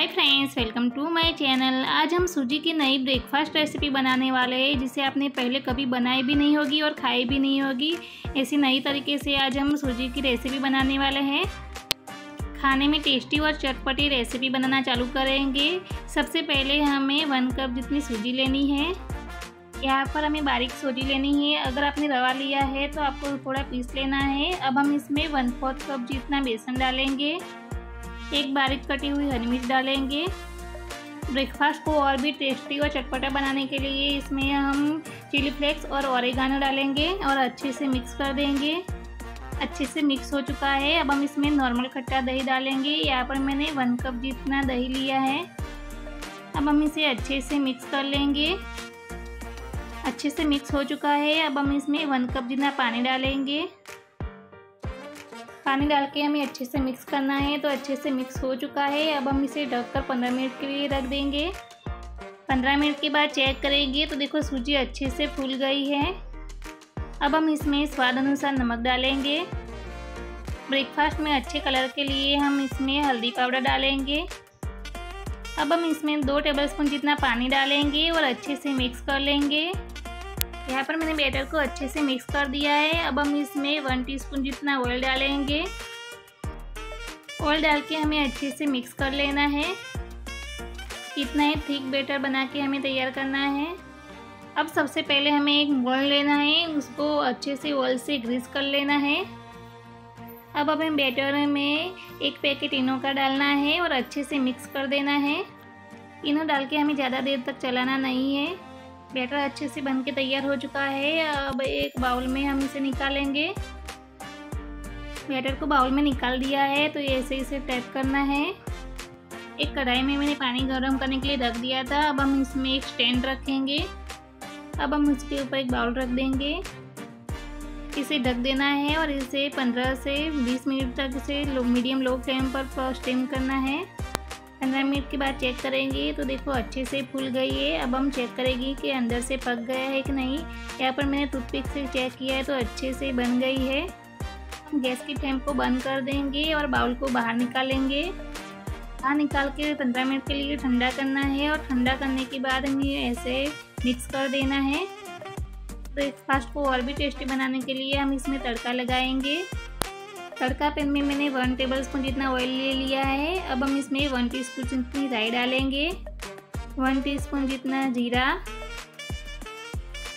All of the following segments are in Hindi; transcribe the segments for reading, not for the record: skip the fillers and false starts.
Hi friends, welcome to my channel. आज हम सूजी की नई ब्रेकफास्ट रेसिपी बनाने वाले हैं जिसे आपने पहले कभी बनाई भी नहीं होगी और खाई भी नहीं होगी। ऐसी नई तरीके से आज हम सूजी की रेसिपी बनाने वाले हैं। खाने में टेस्टी और चटपटी रेसिपी बनाना चालू करेंगे। सबसे पहले हमें 1 कप जितनी सूजी लेनी है। यहाँ पर हमें बारीक सूजी लेनी है। अगर आपने रवा लिया है तो आपको थोड़ा पीस लेना है। अब हम इसमें 1/4 कप जितना बेसन डालेंगे। एक बारीक कटी हुई हरी मिर्च डालेंगे। ब्रेकफास्ट को और भी टेस्टी और चटपटा बनाने के लिए इसमें हम चिली फ्लेक्स और ओरेगानो डालेंगे और अच्छे से मिक्स कर देंगे। अच्छे से मिक्स हो चुका है। अब हम इसमें नॉर्मल खट्टा दही डालेंगे। यहाँ पर मैंने 1 कप जितना दही लिया है। अब हम इसे अच्छे से मिक्स कर लेंगे। अच्छे से मिक्स हो चुका है। अब हम इसमें 1 कप जितना पानी डालेंगे। पानी डाल के हमें अच्छे से मिक्स करना है। तो अच्छे से मिक्स हो चुका है। अब हम इसे ढककर 15 मिनट के लिए रख देंगे। 15 मिनट के बाद चेक करेंगे तो देखो सूजी अच्छे से फूल गई है। अब हम इसमें स्वाद अनुसार नमक डालेंगे। ब्रेकफास्ट में अच्छे कलर के लिए हम इसमें हल्दी पाउडर डालेंगे। अब हम इसमें 2 टेबलस्पून जितना पानी डालेंगे और अच्छे से मिक्स कर लेंगे। यहाँ पर मैंने बैटर को अच्छे से मिक्स कर दिया है। अब हम इसमें 1 टीस्पून जितना ऑयल डालेंगे। ऑयल डाल के हमें अच्छे से मिक्स कर लेना है। इतना ही थिक बैटर बना के हमें तैयार करना है। अब सबसे पहले हमें एक बाउल लेना है, उसको अच्छे से ऑयल से ग्रीस कर लेना है। अब हमें बैटर में 1 पैकेट इनो का डालना है और अच्छे से मिक्स कर देना है। इनो डाल के हमें ज़्यादा देर तक चलाना नहीं है। बैटर अच्छे से बन के तैयार हो चुका है। अब एक बाउल में हम इसे निकालेंगे। बैटर को बाउल में निकाल दिया है। तो ऐसे इसे टैप करना है। एक कढ़ाई में मैंने पानी गर्म करने के लिए रख दिया था। अब हम इसमें एक स्टैंड रखेंगे। अब हम उसके ऊपर एक बाउल रख देंगे। इसे ढक देना है और इसे 15 से 20 मिनट तक इसे मीडियम लो फ्लेम पर स्टीम करना है। 15 मिनट के बाद चेक करेंगे तो देखो अच्छे से फूल गई है। अब हम चेक करेंगे कि अंदर से पक गया है कि नहीं। यहाँ पर मैंने टूथपिक से चेक किया है तो अच्छे से बन गई है। हम गैस की फ्लेम को बंद कर देंगे और बाउल को बाहर निकालेंगे। बाहर निकाल के 15 मिनट के लिए ठंडा करना है और ठंडा करने के बाद हमें ऐसे मिक्स कर देना है। ब्रेकफास्ट को और भी टेस्टी बनाने के लिए हम इसमें तड़का लगाएंगे। तड़का पैन में मैंने 1 टेबलस्पून जितना ऑयल ले लिया है। अब हम इसमें 1 टीस्पून जितनी राई डालेंगे, 1 टीस्पून जितना जीरा,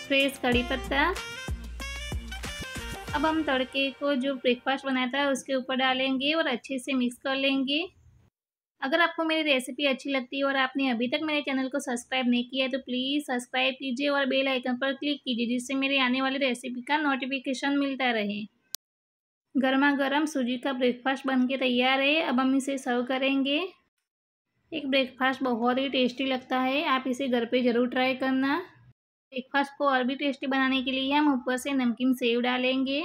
फ्रेश कड़ी पत्ता। अब हम तड़के को जो ब्रेकफास्ट बनाया था उसके ऊपर डालेंगे और अच्छे से मिक्स कर लेंगे। अगर आपको मेरी रेसिपी अच्छी लगती है और आपने अभी तक मेरे चैनल को सब्सक्राइब नहीं किया है तो प्लीज़ सब्सक्राइब कीजिए और बेल आइकन पर क्लिक कीजिए जिससे मेरी आने वाली रेसिपी का नोटिफिकेशन मिलता रहे। गर्मा गर्म सूजी का ब्रेकफास्ट बनके तैयार है। अब हम इसे सर्व करेंगे। एक ब्रेकफास्ट बहुत ही टेस्टी लगता है। आप इसे घर पे ज़रूर ट्राई करना। ब्रेकफास्ट को और भी टेस्टी बनाने के लिए हम ऊपर से नमकीन सेव डालेंगे।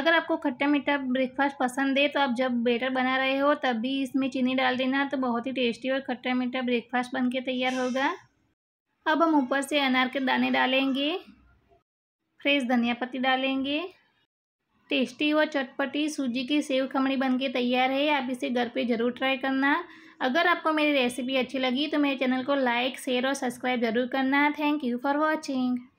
अगर आपको खट्टा मीठा ब्रेकफास्ट पसंद है तो आप जब बैटर बना रहे हो तब भी इसमें चीनी डाल देना, तो बहुत ही टेस्टी और खट्टा मीठा ब्रेकफास्ट बन के तैयार होगा। अब हम ऊपर से अनार के दाने डालेंगे, फ्रेश धनिया पत्ती डालेंगे। टेस्टी और चटपटी सूजी की सेव खमणी बनके तैयार है। आप इसे घर पे ज़रूर ट्राई करना। अगर आपको मेरी रेसिपी अच्छी लगी तो मेरे चैनल को लाइक, शेयर और सब्सक्राइब ज़रूर करना। Thank you for watching.